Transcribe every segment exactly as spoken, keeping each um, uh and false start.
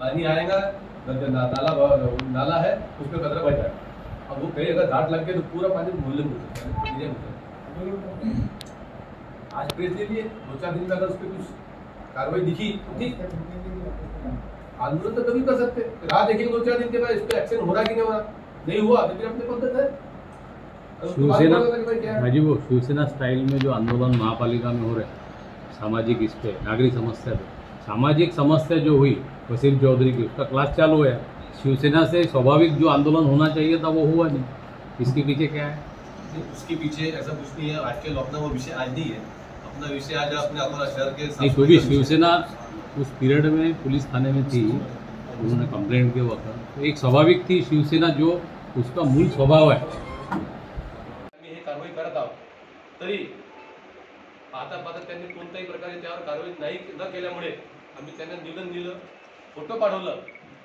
पानी आएगा, नाला नाला है उसमें कचरा बच जाएगा। अब वो कहीं अगर घाट लग गए तो पूरा पानी मोहल्ले में घुसेगा। आज प्रेस ले लिए, दो चार दिन में अगर उस पर कुछ कार्रवाई दिखी तो ठीक, आंदोलन तो कभी कर सकते, राह देखेंगे दो चार दिन के बाद इस पर एक्शन हो रहा कि नहीं हो रहा। नहीं हुआ तो फिर अपने पद्धत है। शिवसेना जी वो शिवसेना स्टाइल में जो आंदोलन महापालिका में हो रहा है, सामाजिक इस पर नागरिक समस्या पे, सामाजिक समस्या जो हुई वसीम चौधरी की, उसका क्लास चालू हुआ। शिवसेना से स्वाभाविक जो आंदोलन होना चाहिए था वो हुआ नहीं। इसके पीछे क्या है? इसके पीछे ऐसा कुछ नहीं है। आज के अपना वो विषय आज नहीं है, अपना विषय आज अपने अकोला शहर के नहीं। क्योंकि शिवसेना उस पीरियड में पुलिस थाने में थी, उन्होंने कंप्लेंट के वक्त एक स्वाभाविक थी शिवसेना, जो उसका मूल स्वभाव है। तरी पाहता पाहता त्यांनी कोणत्याही प्रकारे त्यावर कारवाई नाही न केल्यामुळे आम्ही त्यांना निवेदन दिलं, फोटो पाठवलं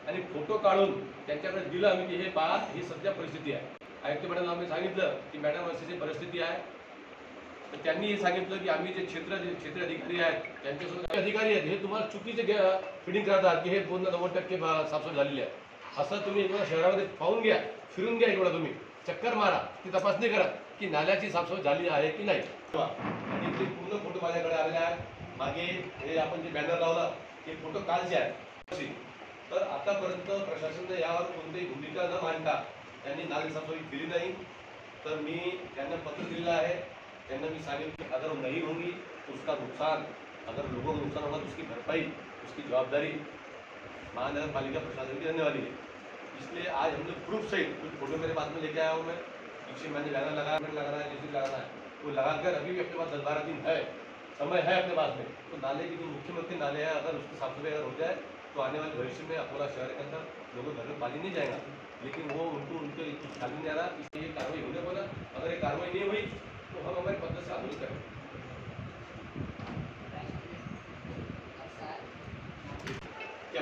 आणि फोटो काढून त्यांच्याकडे दिलं आम्ही की हे पहा, ही सध्या परिस्थिती आहे। आयुक्त मॅडमला आम्ही सांगितलं की मॅडम अशी जी परिस्थिती आहे, तर त्यांनी हे सांगितलं की आम्ही जे क्षेत्र जे क्षेत्र अधिकारी आहेत त्यांच्यासोबत अधिकारी आहेत, हे तुम्हाला चुकीचे फिटिंग करतात की हे पूर्ण नव्वद टक्के साफसफाई झालेली आहे। असं तुम्ही एवढ्या शहरामध्ये पाहून घ्या, फिरून घ्या, एवढा तुम्ही चक्कर मारा, ती तपासणी करा की नाल्याची साफसफाई झाली आहे की नाही। आणि ते पूर्ण फोटो माझ्याकडे आलेला आहे, मागे हे आपण जे बॅनर लावला ते फोटो कालचे आहेत। तर आतापर्यंत प्रशासनाने यावर कोणतीही भूमिका न मांडता त्यांनी नाली साफसफाई केली नाही। तर मी त्यांना पत्र दिलेलं आहे, त्यांना मी सांगितलं की अगर नहीं होगी तो उसका नुकसान, अगर लोगों को नुकसान होगा तो उसकी भरपाई, उसकी जवाबदारी महानगर पालिका प्रशासन की रहने वाली है। इसलिए आज हमने ग्रुप सहित कुछ फोटो मेरे पास में लेके आया हूँ मैं, जिससे मैंने लगाना लगा लगाना है जिससे लगाना है वो लगाकर अभी भी अपने पास दस बारह दिन है, समय है अपने पास में। तो नाले की जो मुख्यमंत्री नाले हैं, अगर उसकी साफ सफाई अगर हो जाए तो आने वाले भविष्य में अकोला शहर के अंदर लोगों घर में पानी नहीं जाएगा। लेकिन वो उनको उनके कुछ ख्याल नहीं आ रहा, इसलिए कार्रवाई होने बोला। अगर ये कार्रवाई नहीं हुई तो हम हमारे पद्धत से आंदोलन करें।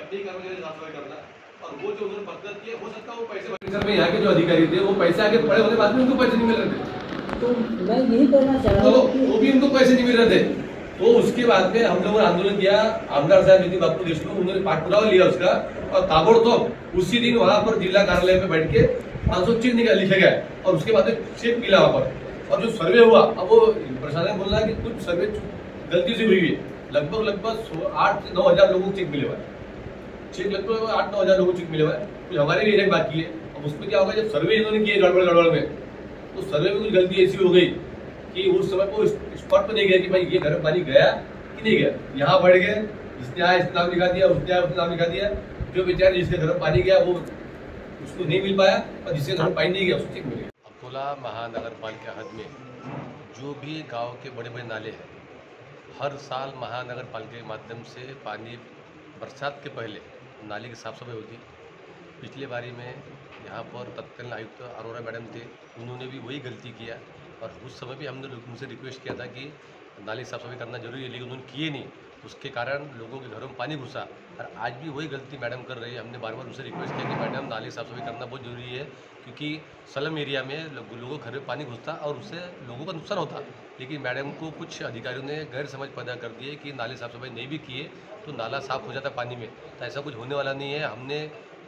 अपनी कार्रवाई साफ सफाई करना, और वो जो उन्होंने पद्धत की है, हो सकता है वो पैसे परिसर में यहाँ के जो अधिकारी थे वो पैसे आगे पड़े होने बाद में उनको पैसे नहीं मिल रहे थे। तो मैं यही कहना चाह रहा हूँ, वो भी उनको पैसे नहीं मिल रहे थे। तो उसके बाद में हम लोगों ने आंदोलन किया, आमदार साहब नितिन बापू देशमुख, उन्होंने पाठपुरावा लिया उसका, और ताबड़तोब उसी दिन वहाँ पर जिला कार्यालय में बैठ के पाँच सौ चीज निकाल लिखे गए, और उसके बाद चेक मिला वहाँ पर। और जो सर्वे हुआ, अब वो प्रशासन बोल रहा है कि कुछ सर्वे गलती से हुई है। लगभग लगभग आठ से नौ हजार लोगों को चेक मिले हुआ है, चेक लगभग आठ नौ हजार लोगों को चेक मिले हुआ है। कुछ हमारे भी एरिया बाकी है। अब उसमें क्या होगा, जब सर्वे इन्होंने किए गड़बड़ गड़बड़ में, तो सर्वे में कुछ गलती ऐसी हो गई कि उस समय को स्पॉट पर नहीं गया कि भाई ये घर पानी गया कि नहीं गया। यहाँ बढ़ गए, इसने आया इसने नाम लिखा दिया, उसने आया उसने नाम लिखा दिया। जो बेचारे जिसके घर पानी गया वो उसको नहीं मिल पाया, और जिसके घर पानी नहीं गया उसको चेक मिले। अकोला महानगर पालिका हद में जो भी गाँव के बड़े बड़े नाले हैं, हर साल महानगर पालिका के माध्यम से पानी बरसात के पहले नाली की साफ सफाई होती। पिछले बारी में यहाँ पर तत्कालीन आयुक्त अरोरा मैडम थे, उन्होंने भी वही गलती किया, और उस समय भी हमने उनसे रिक्वेस्ट किया था कि नाली साफ सफाई करना जरूरी है, लेकिन उन्होंने किए नहीं। उसके कारण लोगों के घरों में पानी घुसा, और आज भी वही गलती मैडम कर रही है। हमने बार बार उनसे रिक्वेस्ट किया कि मैडम नाली साफ सफाई करना बहुत जरूरी है, क्योंकि स्लम एरिया में लोगों के घर में पानी घुसता और उससे लोगों का नुकसान होता। लेकिन मैडम को कुछ अधिकारियों ने गैर समझ पैदा कर दी है कि नाली साफ सफाई नहीं भी किए तो नाला साफ हो जाता पानी में। तो ऐसा कुछ होने वाला नहीं है। हमने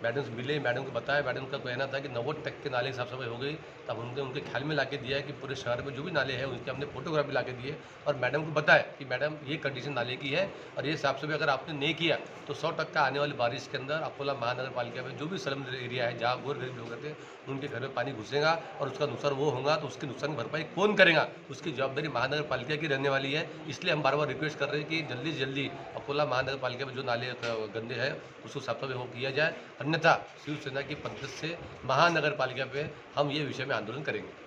मैडम से मिले, मैडम को बताया, मैडम का कहना था कि नब्बे टक्के नाले साफ सफाई हो गई। तब उनके उनके ख्याल में लाके दिया है कि पूरे शहर में जो भी नाले हैं उनके हमने फोटोग्राफी लाके दिए, और मैडम को बताया कि मैडम ये कंडीशन नाले की है, और ये साफ सफाई अगर आपने नहीं किया तो सौ टक्का आने वाली बारिश के अंदर अकोला महानगर पालिका में जो भी स्लम एरिया है, जहाँ गोर गरीब लोग रहते हैं, उनके घर में पानी घुसेगा और उसका नुकसान वो होगा। तो उसके नुकसान की भरपाई कौन करेगा, उसकी जवाबदारी महानगर पालिका की रहने वाली है। इसलिए हम बार बार रिक्वेस्ट कर रहे हैं कि जल्दी से जल्दी अकोला महानगर पालिका में जो नाले गंदे हैं उसको साफ सफाई हो किया जाए, अन्यथा शिवसेना की पद्धति से महानगर पालिका पे हम ये विषय में आंदोलन करेंगे।